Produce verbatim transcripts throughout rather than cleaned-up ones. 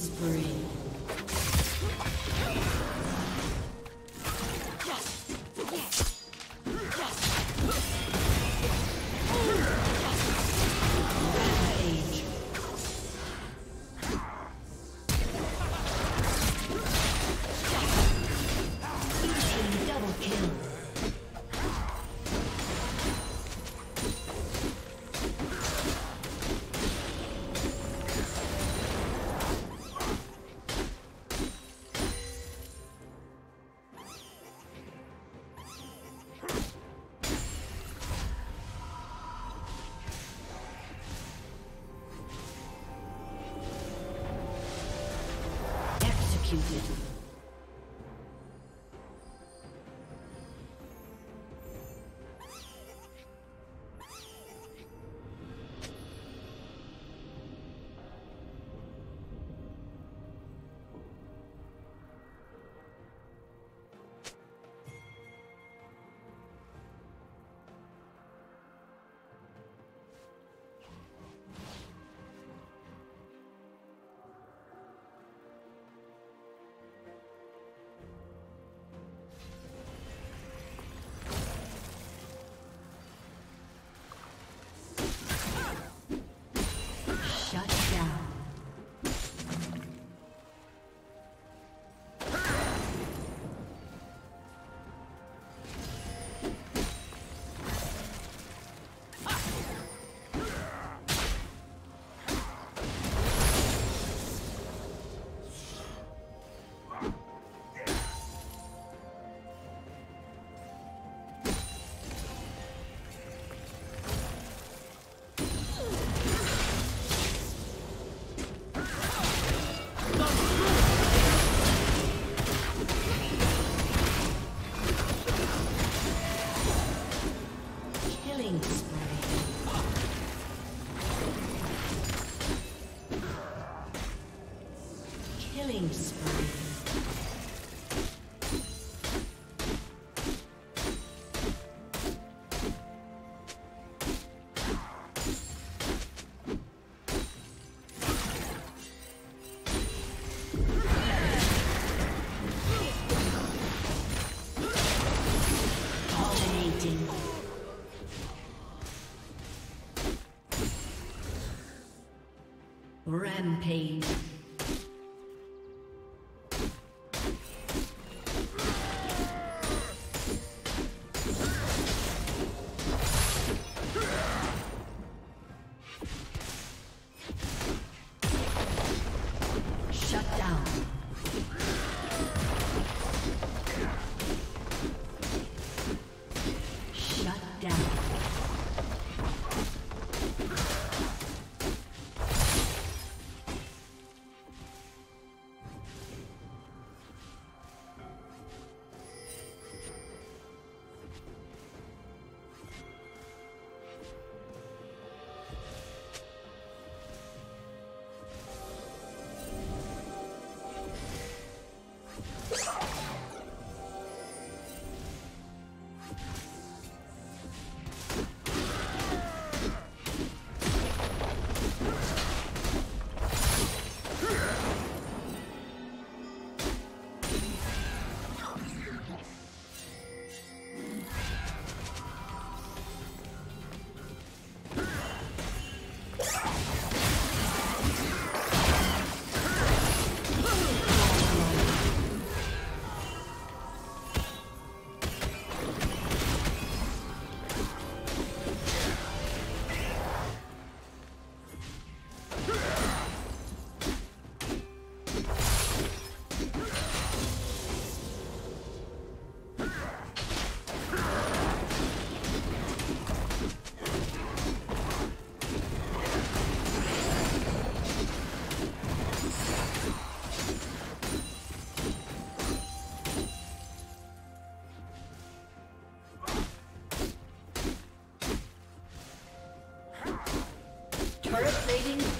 Spree. executed. Rampage.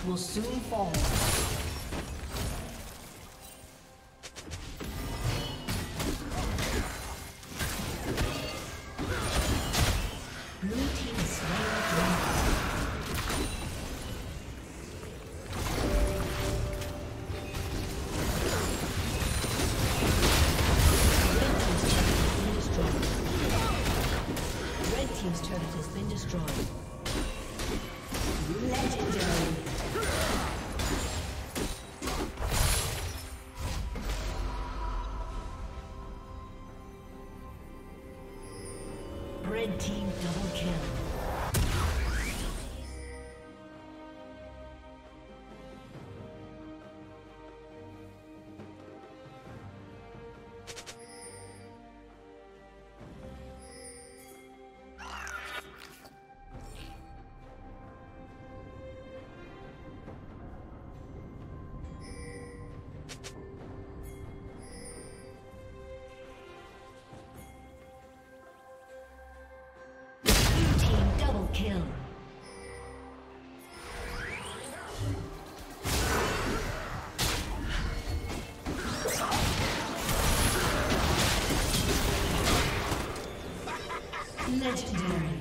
Will soon fall. Blue team is Red team's turret has been destroyed. Legendary. Red team double kill. Legendary.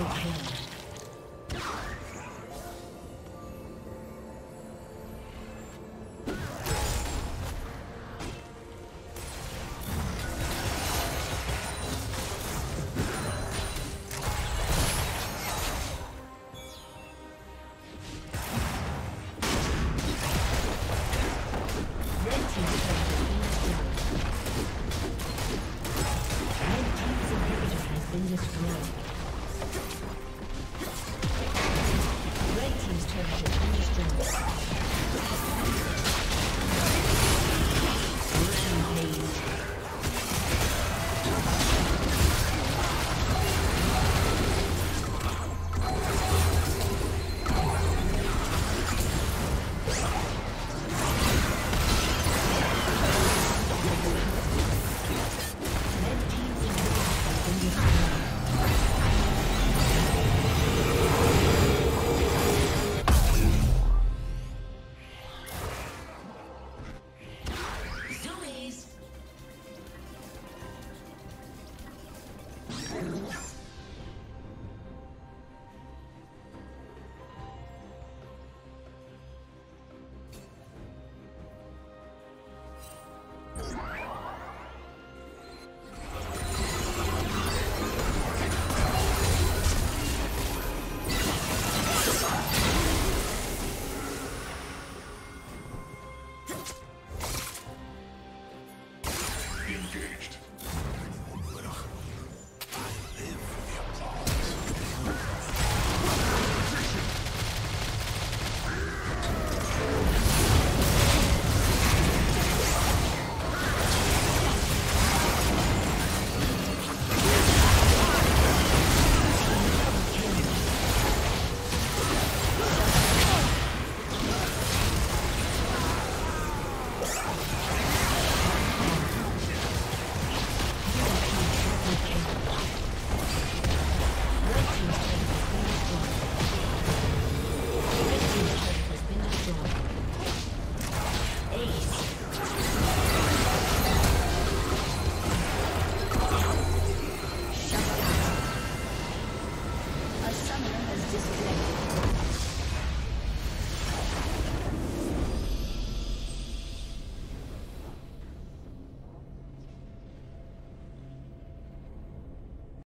Triple kill.